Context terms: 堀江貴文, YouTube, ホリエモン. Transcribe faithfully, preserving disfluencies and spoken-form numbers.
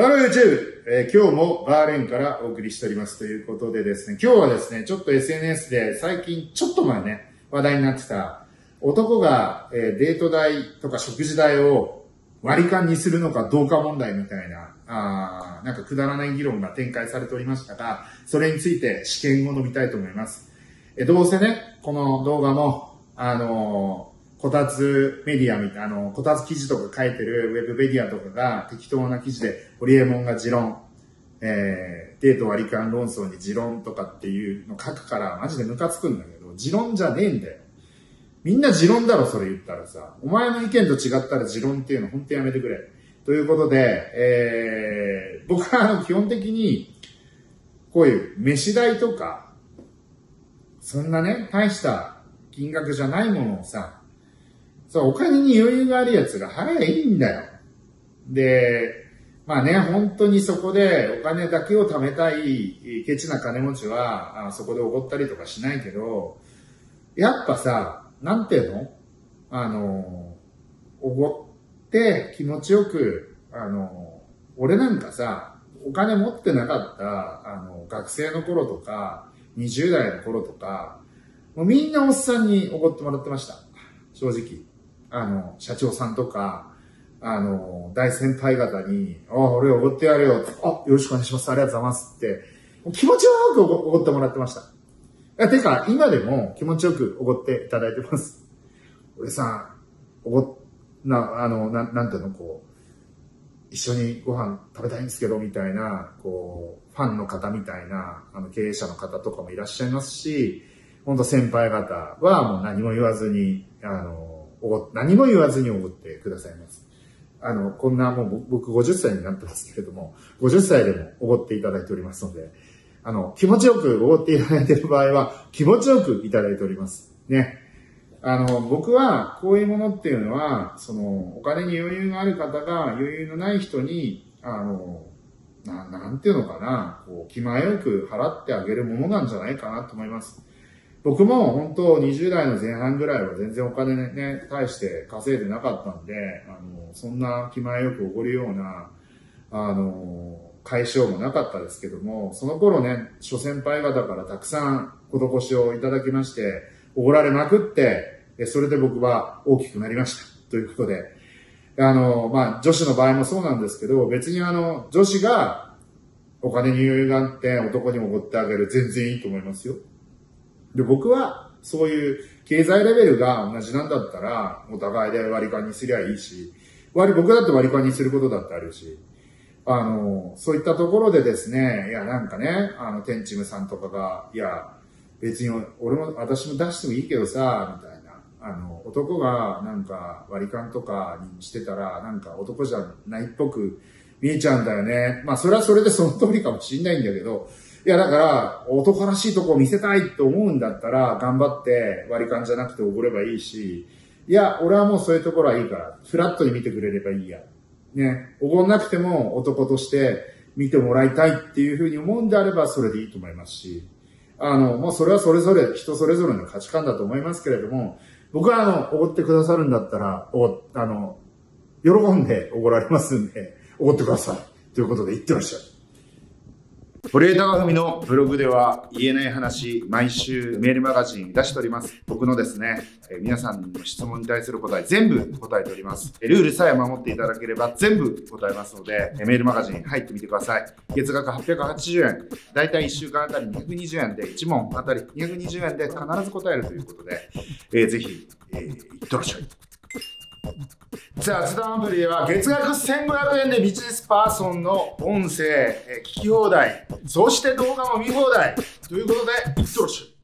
ハロー YouTube、えー、今日もバーレンからお送りしておりますということでですね、今日はですね、ちょっと エスエヌエス で最近ちょっと前ね、話題になってた男が、えー、デート代とか食事代を割り勘にするのかどうか問題みたいな、あーなんかくだらない議論が展開されておりましたが、それについて試験を述べたいと思います。えー、どうせね、この動画も、あのー、こたつメディアみたいな、あの、こたつ記事とか書いてるウェブメディアとかが適当な記事で、ホリエモンが持論、えー、デート割り勘論争に持論とかっていうの書くからマジでムカつくんだけど、持論じゃねえんだよ。みんな持論だろ、それ言ったらさ。お前の意見と違ったら持論っていうのほんとやめてくれ。ということで、えー、僕はあの基本的に、こういう飯代とか、そんなね、大した金額じゃないものをさ、そう、お金に余裕があるやつが払えばいいんだよ。で、まあね、本当にそこでお金だけを貯めたいケチな金持ちは、あそこで奢ったりとかしないけど、やっぱさ、なんていうのあの、奢って気持ちよく、あの、俺なんかさ、お金持ってなかった、あの、学生の頃とか、にじゅう代の頃とか、もうみんなおっさんに奢ってもらってました。正直。あの、社長さんとか、あの、大先輩方に、あ、俺おごってやるよ。あ、よろしくお願いします。ありがとうございます。って、気持ちよくおごってもらってました。いや、てか、今でも気持ちよくおごっていただいてます。俺さ、おご、な、あの、な、なんていうの、こう、一緒にご飯食べたいんですけど、みたいな、こう、ファンの方みたいな、あの、経営者の方とかもいらっしゃいますし、ほんと先輩方はもう何も言わずに、あの、何も言わずにおごってくださいます。あの、こんなもう僕ごじゅっさいになってますけれども、ごじゅっさいでもおごっていただいておりますので、あの、気持ちよくおごっていただいている場合は、気持ちよくいただいております。ね。あの、僕はこういうものっていうのは、その、お金に余裕がある方が余裕のない人に、あの、な、なんていうのかな、こう、気前よく払ってあげるものなんじゃないかなと思います。僕も本当にじゅう代の前半ぐらいは全然お金ね、大して稼いでなかったんで、あの、そんな気前よくおごるような、あの、解消もなかったですけども、その頃ね、諸先輩方からたくさん施しをいただきまして、おごられまくって、それで僕は大きくなりました。ということで、あの、まあ、女子の場合もそうなんですけど、別にあの、女子がお金に余裕があって男におごってあげる全然いいと思いますよ。で、僕は、そういう経済レベルが同じなんだったら、お互いで割り勘にすりゃいいし、割、僕だって割り勘にすることだってあるし、あの、そういったところでですね、いや、なんかね、あの、天チムさんとかが、いや、別に俺も、私も出してもいいけどさ、みたいな、あの、男がなんか割り勘とかにしてたら、なんか男じゃないっぽく見えちゃうんだよね。まあ、それはそれでその通りかもしんないんだけど、いやだから、男らしいとこを見せたいと思うんだったら、頑張って割り勘じゃなくておごればいいし、いや、俺はもうそういうところはいいから、フラットに見てくれればいいや。ね。おごんなくても男として見てもらいたいっていうふうに思うんであれば、それでいいと思いますし、あの、もうそれはそれぞれ、人それぞれの価値観だと思いますけれども、僕はあの、おごってくださるんだったら、お、あの、喜んでおごられますんで、おごってください。ということで、いってらっしゃい。堀江貴文のブログでは言えない話、毎週メールマガジン出しております。僕のですね、えー、皆さんの質問に対する答え、全部答えております。ルールさえ守っていただければ全部答えますので、メールマガジン入ってみてください。月額はっぴゃくはちじゅうえん、だいたいいっしゅうかんあたりにひゃくにじゅうえんで、いち問あたりにひゃくにじゅうえんで必ず答えるということで、えー、ぜひ、えー、いってらっしゃい。雑談アプリでは月額せんごひゃくえんでビジネスパーソンの音声聞き放題、そして動画も見放題ということで、いってらっしゃい。